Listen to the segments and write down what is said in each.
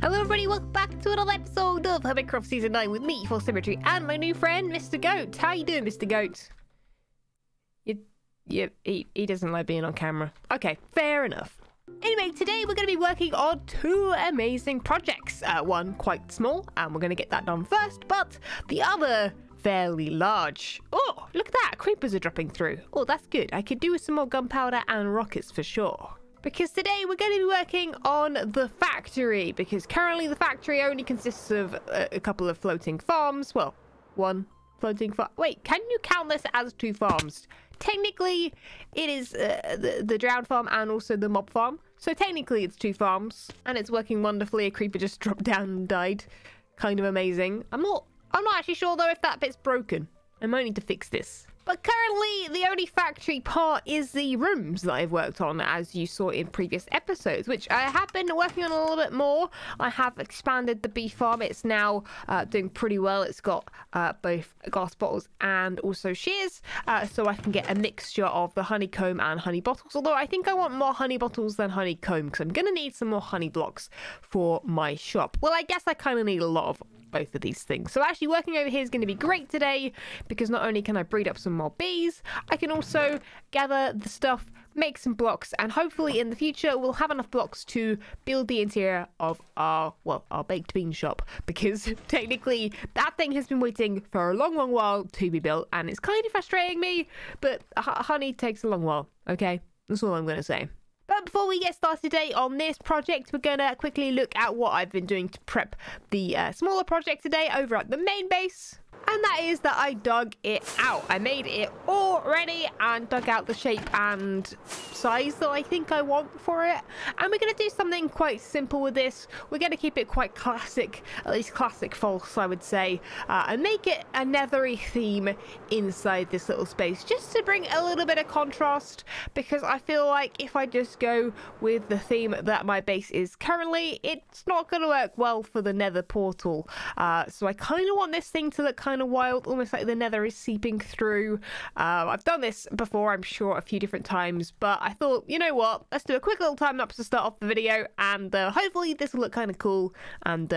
Hello everybody, welcome back to another episode of Hermitcraft Season 9 with me, False Symmetry, and my new friend, Mr. Goat. How you doing, Mr. Goat? He doesn't like being on camera. Okay, fair enough. Anyway, today we're going to be working on two amazing projects. One quite small, and we're going to get that done first, but the other fairly large. Oh, look at that, creepers are dropping through. Oh, that's good. I could do with some more gunpowder and rockets for sure. Because today we're going to be working on the factory, because currently the factory only consists of a couple of floating farms. Well, one floating farm. Wait, can you count this as two farms? Technically, it is the drowned farm and also the mob farm. So technically it's two farms, and it's working wonderfully. A creeper just dropped down and died. Kind of amazing. I'm not actually sure though if that bit's broken. I might need to fix this. But currently, the only factory part is the rooms that I've worked on, as you saw in previous episodes, which I have been working on a little bit more. I have expanded the beef farm. It's now doing pretty well. It's got both glass bottles and also shears, so I can get a mixture of the honeycomb and honey bottles. Although I think I want more honey bottles than honeycomb, because I'm going to need some more honey blocks for my shop. Well, I guess I kind of need a lot of both of these things. So actually working over here is going to be great today, because not only can I breed up some more bees, I can also gather the stuff, make some blocks, and hopefully in the future we'll have enough blocks to build the interior of our baked bean shop, because technically that thing has been waiting for a long while to be built, and it's kind of frustrating me, but honey takes a long while. Okay, that's all I'm going to say. But before we get started today on this project, we're going to quickly look at what I've been doing to prep the smaller project today over at the main base. And that is that I dug it out. I made it already and dug out the shape and size that I think I want for it. And we're going to do something quite simple with this. We're going to keep it quite classic, at least classic False, I would say. And make it a nethery theme inside this little space, just to bring a little bit of contrast. Because I feel like if I just go with the theme that my base is currently, it's not going to work well for the nether portal. So I kind of want this thing to look kind of wild, almost like the nether is seeping through. I've done this before, I'm sure, a few different times, but I thought, you know what, let's do a quick little time lapse to start off the video, and hopefully this will look kind of cool. And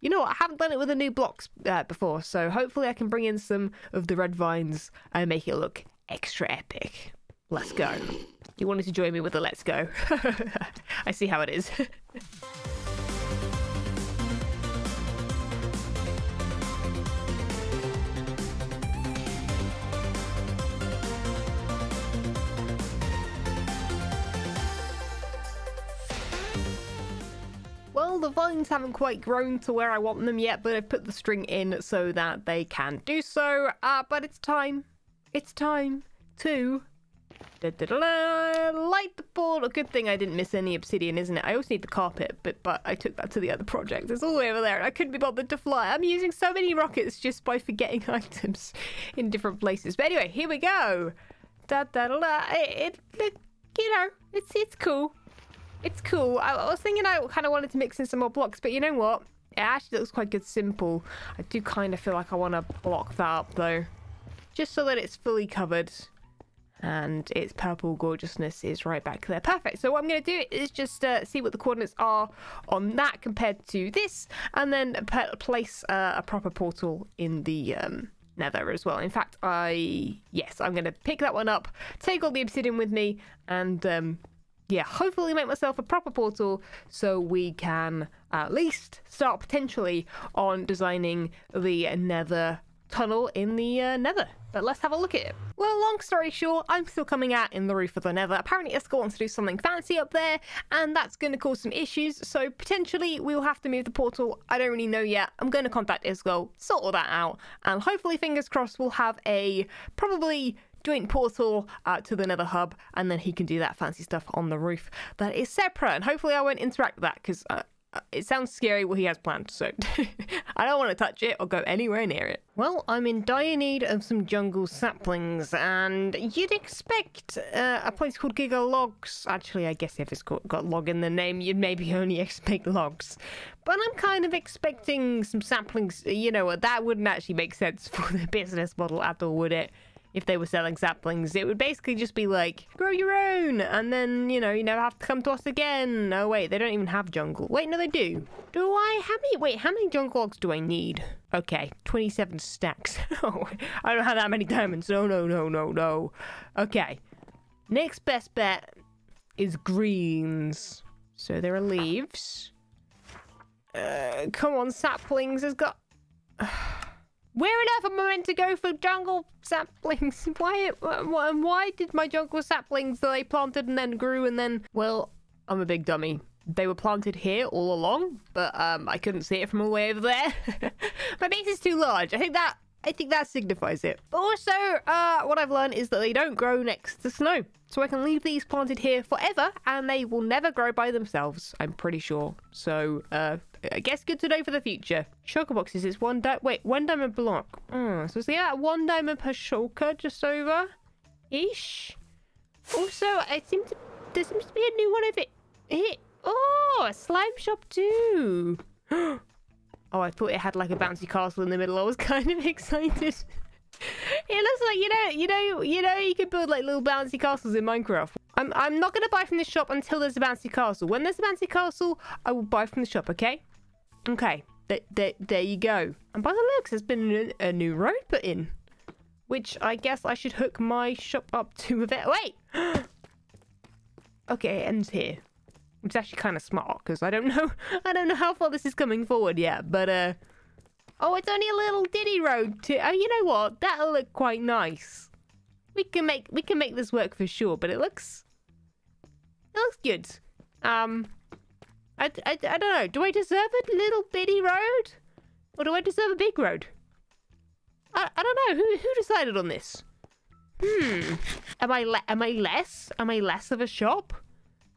you know what, I haven't done it with the new blocks before, so hopefully I can bring in some of the red vines and make it look extra epic. Let's go. You wanted to join me with the let's go. I see how it is. Well, the vines haven't quite grown to where I want them yet, but I've put the string in so that they can do so. But it's time to light the board. A good thing I didn't miss any obsidian, isn't it? I also need the carpet, but I took that to the other project. It's all the way over there, and I couldn't be bothered to fly. I'm using so many rockets just by forgetting items in different places. But anyway, here we go. You know, it's cool. It's cool. I was thinking I kind of wanted to mix in some more blocks, but you know what? It actually looks quite good simple. I do kind of feel like I want to block that up though, just so that it's fully covered and its purple gorgeousness is right back there. Perfect. So what I'm going to do is just see what the coordinates are on that compared to this, and then place a proper portal in the nether as well. In fact, I'm going to pick that one up, take all the obsidian with me, and yeah, hopefully make myself a proper portal so we can at least start potentially on designing the nether tunnel in the nether. But let's have a look at it. Well, long story short, I'm still coming out in the roof of the nether. Apparently Iskall wants to do something fancy up there, and that's going to cause some issues, so potentially we'll have to move the portal. I don't really know yet. I'm going to contact Iskall, sort all that out, and hopefully, fingers crossed, we'll have a probably joint portal to the nether hub, and then he can do that fancy stuff on the roof that is separate. And hopefully I won't interact with that, because it sounds scary what he has planned, so I don't want to touch it or go anywhere near it. Well, I'm in dire need of some jungle saplings, and you'd expect a place called Giga Logs. Actually, I guess if it's got log in the name, you'd maybe only expect logs. But I'm kind of expecting some saplings. You know what, that wouldn't actually make sense for the business model at all, would it? if they were selling saplings. It would basically just be like, grow your own, and then, you know, you never have to come to us again. Oh wait, they don't even have jungle. Wait, no, they do. Do I? How many jungle logs do I need? Okay, 27 stacks. Oh, I don't have that many diamonds. No, no, no, no, no. Okay, next best bet is greens. So there are leaves. Come on, saplings has got... Where on earth am I meant to go for jungle saplings? Why did my jungle saplings that I planted and then grew and then... Well, I'm a big dummy. They were planted here all along, but I couldn't see it from all the way over there. My base is too large. I think that signifies it. But also, what I've learned is that they don't grow next to snow. So I can leave these planted here forever, and they will never grow by themselves, I'm pretty sure. So, I guess good to know for the future. Shulker boxes, it's one diamond block. So it's about 1 diamond per shulker, just over-ish. Also, there seems to be a new one over here. Oh, a slime shop too. Oh, I thought it had like a bouncy castle in the middle. I was kind of excited. It looks like, you know, you could build like little bouncy castles in Minecraft. I'm not gonna buy from this shop until there's a bouncy castle. When there's a bouncy castle, I will buy from the shop. Okay? Okay. There you go. And by the looks, there's been a new road put in, which I guess I should hook my shop up to a bit. Wait. Okay, it ends here. It's actually kind of smart because I don't know how far this is coming forward yet, but oh, it's only a little diddy road too. Oh, you know what? That'll look quite nice. We can make this work for sure, but it looks good. I don't know. Do I deserve a little bitty road, or do I deserve a big road? I don't know. Who decided on this? Am I less of a shop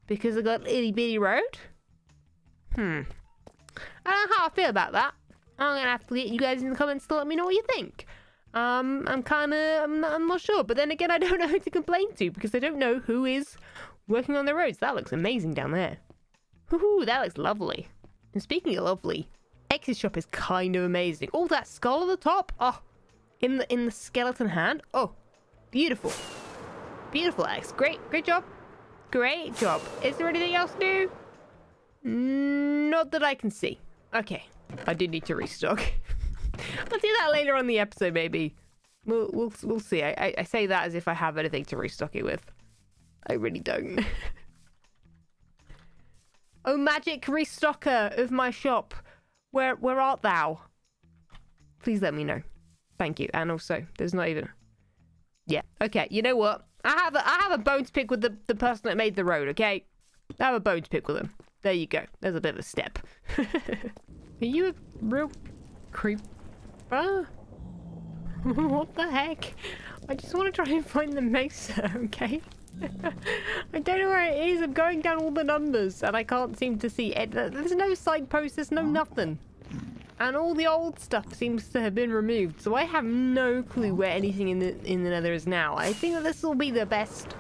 because I got an itty bitty road? I don't know how I feel about that. I'm gonna have to get you guys in the comments to let me know what you think. I'm not sure, but then again, I don't know who to complain to because I don't know who is working on the roads. That looks amazing down there. Woohoo, that looks lovely. And speaking of lovely, X's shop is kind of amazing. Oh, that skull on the top. Oh, in the skeleton hand. Oh, beautiful, beautiful X. Great job. Great job. Is there anything else new? Not that I can see. Okay. I do need to restock. I'll do that later on in the episode, maybe. We'll see. I say that as if I have anything to restock it with. I really don't. Oh, magic restocker of my shop. Where art thou? Please let me know. Thank you. And also, there's not even... Yeah. Okay, you know what? I have a bone to pick with the person that made the road, okay? I have a bone to pick with them. There you go. There's a bit of a step. Are you a real creeper? What the heck? I just want to try and find the mesa, okay? I don't know where it is. I'm going down all the numbers and I can't seem to see it. There's no side posts. There's no nothing. And all the old stuff seems to have been removed, so I have no clue where anything in the nether is now. I think that this will be the best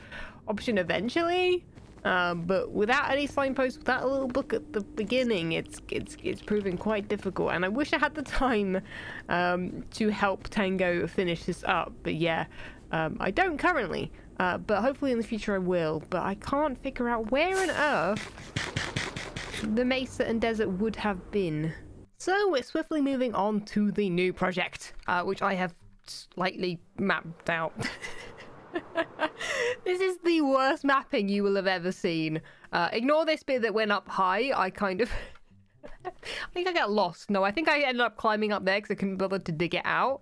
option eventually, but without any signposts, without a little book at the beginning, it's proving quite difficult. And I wish I had the time to help Tango finish this up, but yeah, I don't currently, but hopefully in the future I will. But I can't figure out where on earth the mesa and desert would have been. So we're swiftly moving on to the new project, which I have slightly mapped out. This is the worst mapping you will have ever seen. Ignore this bit that went up high. I kind of... I think I got lost. No, I think I ended up climbing up there because I couldn't bother to dig it out.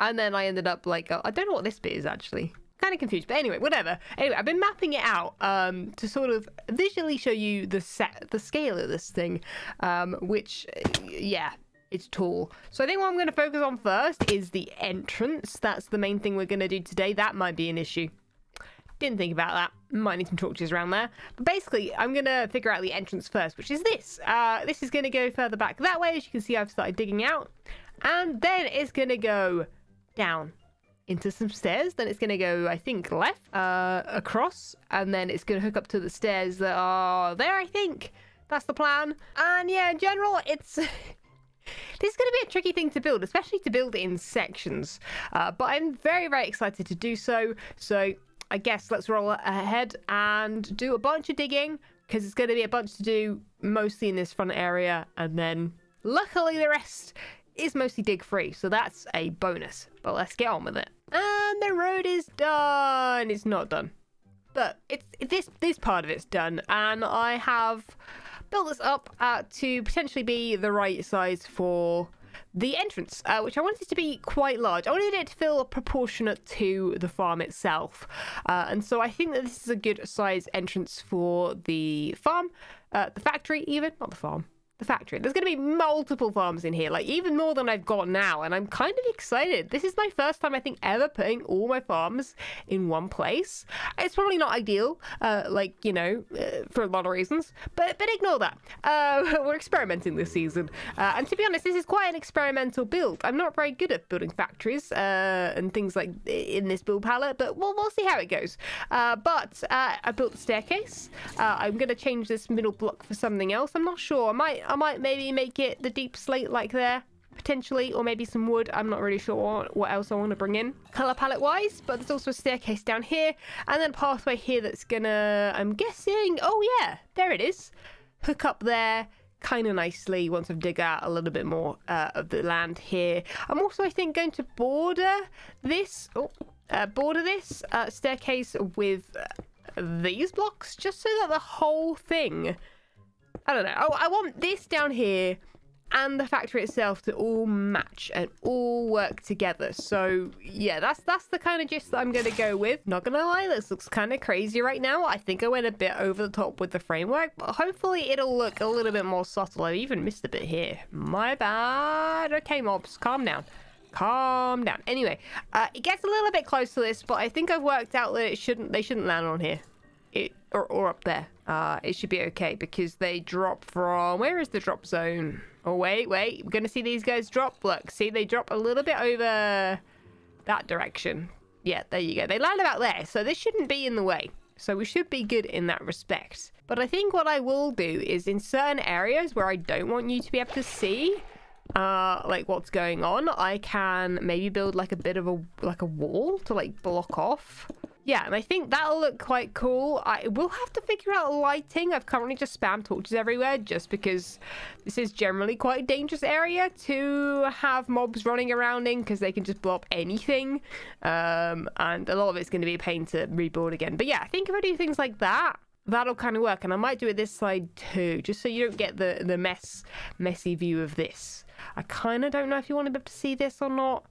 And then I ended up like... I don't know what this bit is, actually. Kind of confused, but anyway, whatever. Anyway, I've been mapping it out to sort of visually show you the scale of this thing, which, yeah, it's tall. So I think what I'm going to focus on first is the entrance. That's the main thing we're going to do today. That might be an issue. Didn't think about that. Might need some torches around there. But basically, I'm going to figure out the entrance first, which is this. This is going to go further back that way. As you can see, I've started digging out. And then it's going to go down into some stairs, then it's going to go, I think, left, across, and then it's going to hook up to the stairs that are there, I think. That's the plan. And yeah, in general, it's This is going to be a tricky thing to build, especially to build in sections. But I'm very, very excited to do so. So I guess let's roll ahead and do a bunch of digging, because it's going to be a bunch to do mostly in this front area. And then luckily the rest is mostly dig free. So that's a bonus. But let's get on with it. And the road is done. It's not done, but it's this part of it's done. And I have built this up to potentially be the right size for the entrance, which I wanted to be quite large. I wanted it to feel proportionate to the farm itself. And so I think that this is a good size entrance for the farm, the factory even, not the farm, the factory. There's going to be multiple farms in here, like even more than I've got now. And I'm kind of excited. This is my first time, I think, ever putting all my farms in one place. It's probably not ideal, like, you know, for a lot of reasons, but ignore that. We're experimenting this season. And to be honest, this is quite an experimental build. I'm not very good at building factories and things like in this build palette, but we'll see how it goes. But I built the staircase. I'm going to change this middle block for something else. I'm not sure. I might maybe make it the deep slate like there, potentially, or maybe some wood. I'm not really sure what else I want to bring in color palette wise, but there's also a staircase down here and then a pathway here that's gonna, I'm guessing, oh yeah, there it is, hook up there kind of nicely once I've dig out a little bit more of the land here. I'm also, I think, going to border this staircase with these blocks, just so that the whole thing, I don't know. I want this down here and the factory itself to all match and all work together. So yeah, that's the kind of gist that I'm going to go with. Not going to lie, this looks kind of crazy right now. I think I went a bit over the top with the framework, but hopefully it'll look a little bit more subtle. I even missed a bit here. My bad. Okay, mobs, calm down. Calm down. Anyway, it gets a little bit close to this, but I think I've worked out that they shouldn't land on here. Or up there. It should be okay because they drop from... Where is the drop zone? Oh, wait. We're going to see these guys drop. Look, see, they drop a little bit over that direction. Yeah, there you go. They land about there. So this shouldn't be in the way. So we should be good in that respect. But I think what I will do is in certain areas where I don't want you to be able to see, like what's going on, I can maybe build like a bit of a wall to like block off. Yeah, and I think that'll look quite cool. I will have to figure out lighting. I've currently just spammed torches everywhere just because this is generally quite a dangerous area to have mobs running around in because they can just blow up anything. And a lot of it's going to be a pain to reboard again. But yeah, I think if I do things like that, that'll kind of work. And I might do it this side too, just so you don't get the messy view of this. I kind of don't know if you want to be able to see this or not.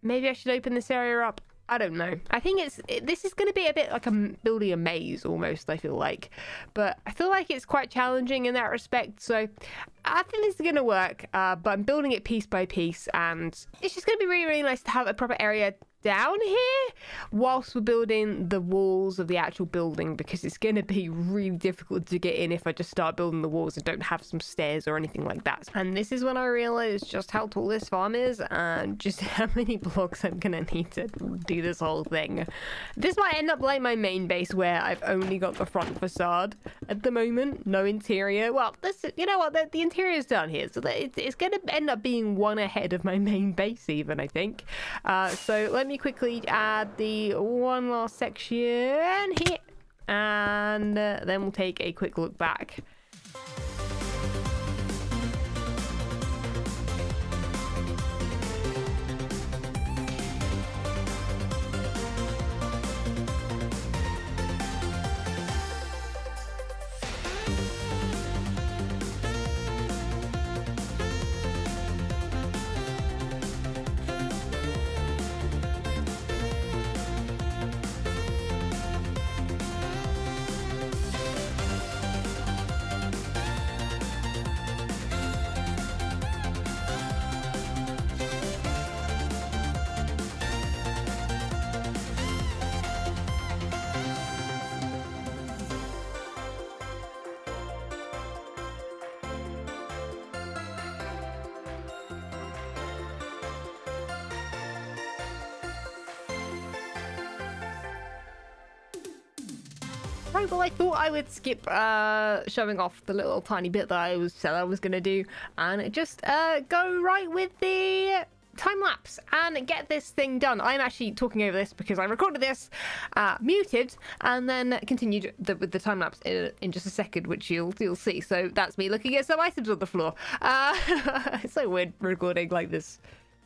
Maybe I should open this area up. I don't know. I think this is going to be a bit like building a maze almost, I feel like. But I feel like it's quite challenging in that respect. So I think this is going to work, but I'm building it piece by piece. And it's just going to be really, really nice to have a proper area down here whilst we're building the walls of the actual building, because it's going to be really difficult to get in if I just start building the walls and don't have some stairs or anything like that. And this is when I realized just how tall this farm is and just how many blocks I'm going to need to do this whole thing. This might end up like my main base where I've only got the front facade at the moment, no interior. Well, this, you know what, the interior is down here, so it's going to end up being one ahead of my main base even, I think. So let me quickly add the one last section here, and then we'll take a quick look back. right, well, I thought I would skip showing off the little tiny bit that I said I was going to do and just go right with the time-lapse and get this thing done. I'm actually talking over this because I recorded this muted and then continued with the time-lapse in just a second, which you'll see. So that's me looking at some items on the floor. It's so weird recording like this.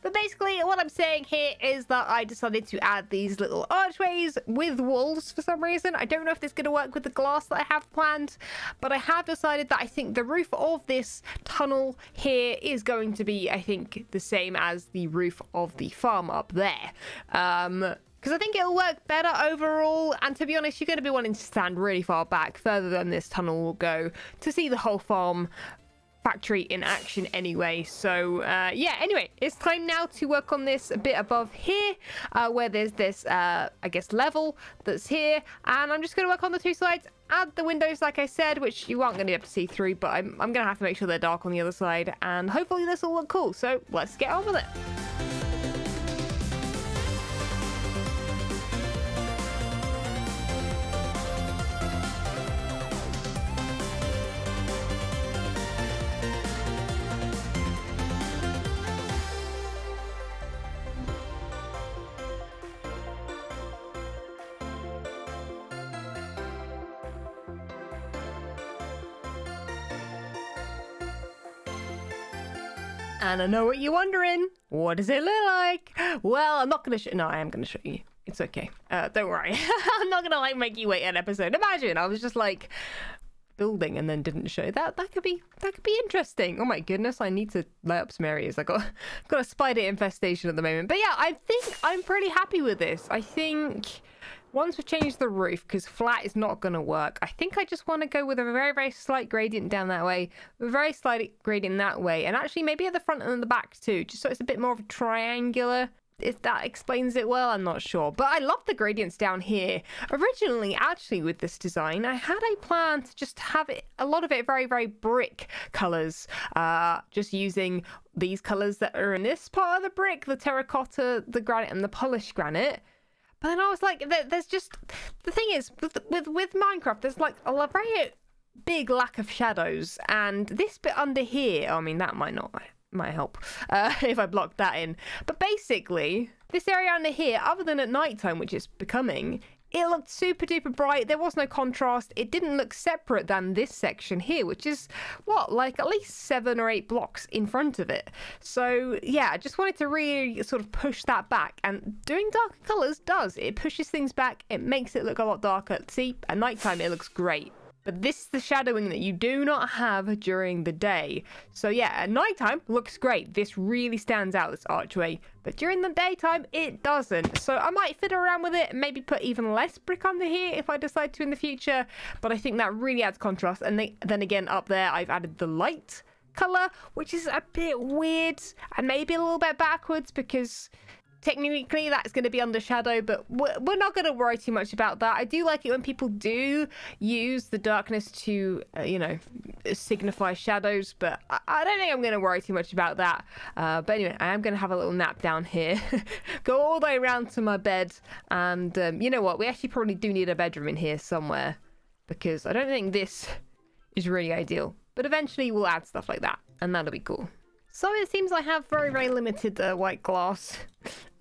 But basically, what I'm saying here is that I decided to add these little archways with walls for some reason. I don't know if this is going to work with the glass that I have planned, but I have decided that I think the roof of this tunnel here is going to be, I think, the same as the roof of the farm up there. Because I think it'll work better overall, and to be honest, you're going to be wanting to stand really far back, further than this tunnel will go, to see the whole farm factory in action anyway. So yeah, anyway, it's time now to work on this a bit above here, where there's this I guess level that's here, and I'm just going to work on the two sides, add the windows like I said, which you aren't going to be able to see through, but I'm going to have to make sure they're dark on the other side, and hopefully this will look cool. So let's get on with it. And I know what you're wondering. What does it look like? Well, I'm not going to show... No, I am going to show you. It's okay. Don't worry. I'm not going to, like, make you wait an episode. Imagine I was just, like, building and then didn't show. That could be interesting. Oh, my goodness. I need to light up some areas. I got a spider infestation at the moment. But, yeah, I think I'm pretty happy with this. I think once we've changed the roof, because flat is not going to work, I think I just want to go with a very, very slight gradient down that way, a very slight gradient that way, and actually maybe at the front and the back too, just so it's a bit more of a triangular, if that explains it well, I'm not sure. But I love the gradients down here. Originally, actually, with this design, I had a plan to just have it, a lot of it very, very brick colours, just using these colours that are in this part of the brick, the terracotta, the granite, and the polished granite. But then I was like, there's just... The thing is, with Minecraft, there's like a very big lack of shadows. And this bit under here, I mean, that might help if I block that in. But basically, this area under here, other than at nighttime, which it's becoming, it looked super duper bright. There was no contrast. It didn't look separate than this section here, which is, what, like at least 7 or 8 blocks in front of it. So yeah, I just wanted to really sort of push that back, and doing darker colors does. It pushes things back. It makes it look a lot darker. See, at nighttime, it looks great. But this is the shadowing that you do not have during the day. So yeah, at nighttime, looks great. This really stands out, this archway. But during the daytime, it doesn't. So I might fiddle around with it and maybe put even less brick under here if I decide to in the future. But I think that really adds contrast. And then again, up there, I've added the light color, which is a bit weird and maybe a little bit backwards because... technically, that's going to be under shadow, but we're not going to worry too much about that. I do like it when people do use the darkness to, you know, signify shadows, but I don't think I'm going to worry too much about that. But anyway, I am going to have a little nap down here, go all the way around to my bed, and you know what? We actually probably do need a bedroom in here somewhere, because I don't think this is really ideal. But eventually, we'll add stuff like that, and that'll be cool. So it seems I have very, very limited white glass.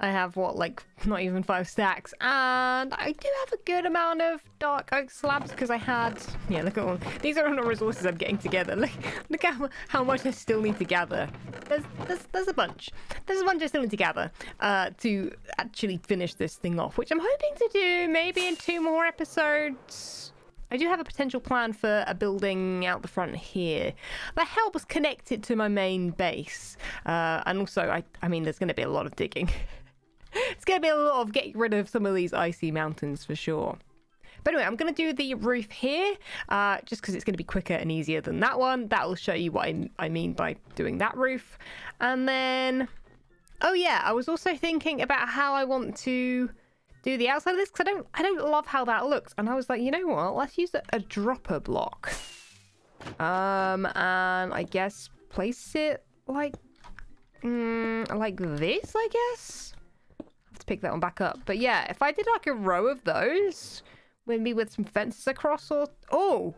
I have, what, like, not even 5 stacks. And I do have a good amount of dark oak slabs because I had... Yeah, look at all... These are all the resources I'm getting together. Look at how much I still need to gather. There's a bunch. There's a bunch I still need to gather to actually finish this thing off, which I'm hoping to do maybe in 2 more episodes. I do have a potential plan for a building out the front here that helps connect it to my main base. And also, I mean, there's going to be a lot of digging. It's going to be a lot of getting rid of some of these icy mountains for sure. But anyway, I'm going to do the roof here just because it's going to be quicker and easier than that one. That will show you what I mean by doing that roof. And then, oh yeah, I was also thinking about how I want to... do the outside of this because I don't love how that looks, and I was like, you know what, let's use a dropper block and I guess place it like this. I guess I have to pick that one back up, but yeah, if I did like a row of those Maybe with some fences across or... Oh!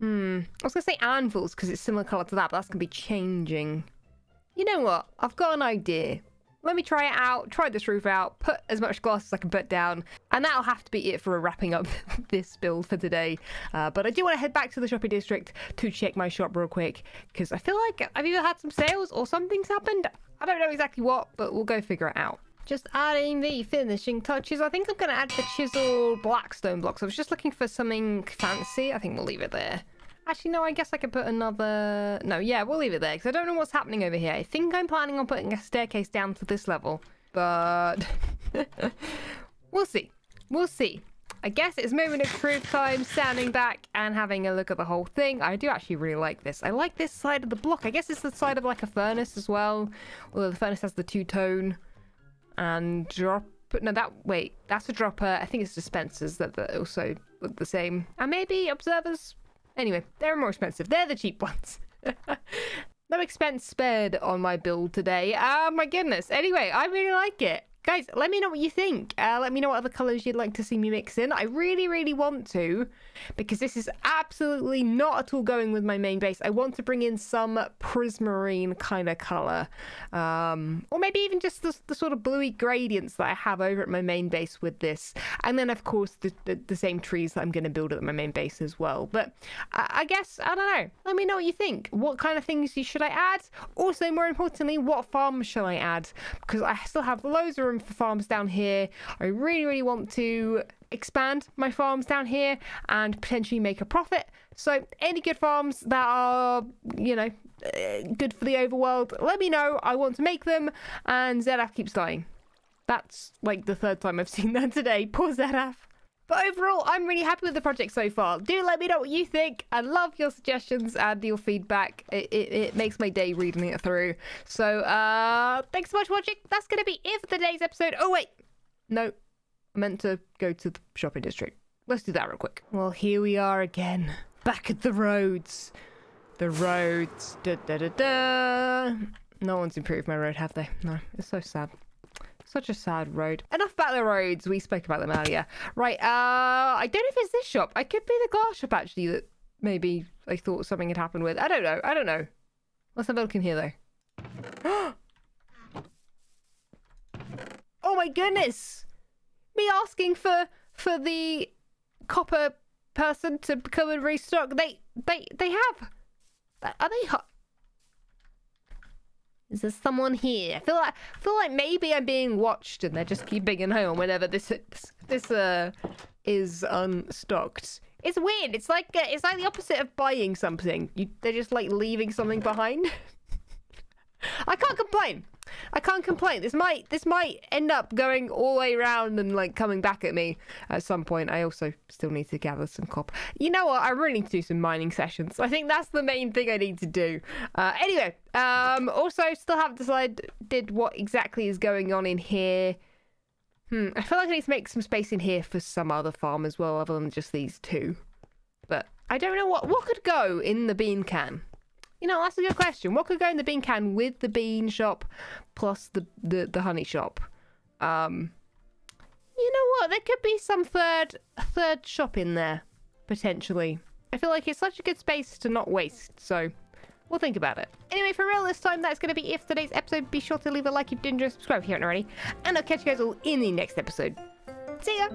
Hmm. I was going to say anvils because it's similar colour to that, but that's going to be changing. You know what? I've got an idea. Let me try it out, try this roof out, put as much glass as I can put down, and that'll have to be it for wrapping up this build for today. But I do want to head back to the shopping district to check my shop real quick, because I feel like I've either had some sales or something's happened. I don't know exactly what, but we'll go figure it out. Just adding the finishing touches. I think I'm going to add the chiseled blackstone blocks. I was just looking for something fancy. I think we'll leave it there. Actually, no, I guess I could put another... No, yeah, we'll leave it there, because I don't know what's happening over here. I think I'm planning on putting a staircase down to this level, but... We'll see. We'll see. I guess it's moment of truth time, standing back and having a look at the whole thing. I do actually really like this. I like this side of the block. I guess it's the side of, like, a furnace as well. Although the furnace has the two-tone and drop... No, that... Wait, that's a dropper. I think it's dispensers that are also the same. And maybe observers... Anyway, they're more expensive. They're the cheap ones. No expense spared on my build today. Oh my goodness. Anyway, I really like it. Guys, let me know what you think. Let me know what other colours you'd like to see me mix in. I really, really want to, because this is absolutely not at all going with my main base. I want to bring in some prismarine kind of colour. Or maybe even just the sort of bluey gradients that I have over at my main base with this. And then, of course, the same trees that I'm going to build at my main base as well. But I guess, I don't know. Let me know what you think. What kind of things should I add? Also, more importantly, what farms shall I add? Because I still have loads of room for farms down here. I really, really want to expand my farms down here and potentially make a profit. So any good farms that are, you know, good for the overworld, let me know. I want to make them. And Zedaf keeps dying. That's like the third time I've seen that today. Poor Zedaf. But overall, I'm really happy with the project so far. Do let me know what you think. I love your suggestions and your feedback. It makes my day reading it through. So, thanks so much for watching. That's going to be it for today's episode. Oh, wait. No, I meant to go to the shopping district. Let's do that real quick. Well, here we are again. Back at the roads. The roads. Da, da, da, da. No one's improved my road, have they? No, it's so sad. Such a sad road. Enough about the roads. We spoke about them earlier. Right, I don't know if it's this shop. It could be the glass shop, actually, that maybe I thought something had happened with. I don't know. I don't know. Let's have a look in here, though. Oh, my goodness. Me asking for the copper person to come and restock. They have. Are they hot? Is there someone here? I feel like maybe I'm being watched and they're just keeping an eye on whenever this is unstocked. It's weird. It's like the opposite of buying something. They're just like leaving something behind. I can't complain. I can't complain. This might end up going all the way around and like coming back at me at some point. I also still need to gather some copper. You know what? I really need to do some mining sessions. I think that's the main thing I need to do. Anyway, also still haven't decided what exactly is going on in here. I feel like I need to make some space in here for some other farm as well, other than just these two. But I don't know what could go in the bean can. You know, that's a good question. What could go in the bean can with the bean shop plus the honey shop? You know what? There could be some third shop in there, potentially. I feel like it's such a good space to not waste, so we'll think about it. Anyway, for real this time, that's going to be it for today's episode. Be sure to leave a like if you didn't, subscribe if you haven't already, and I'll catch you guys all in the next episode. See ya!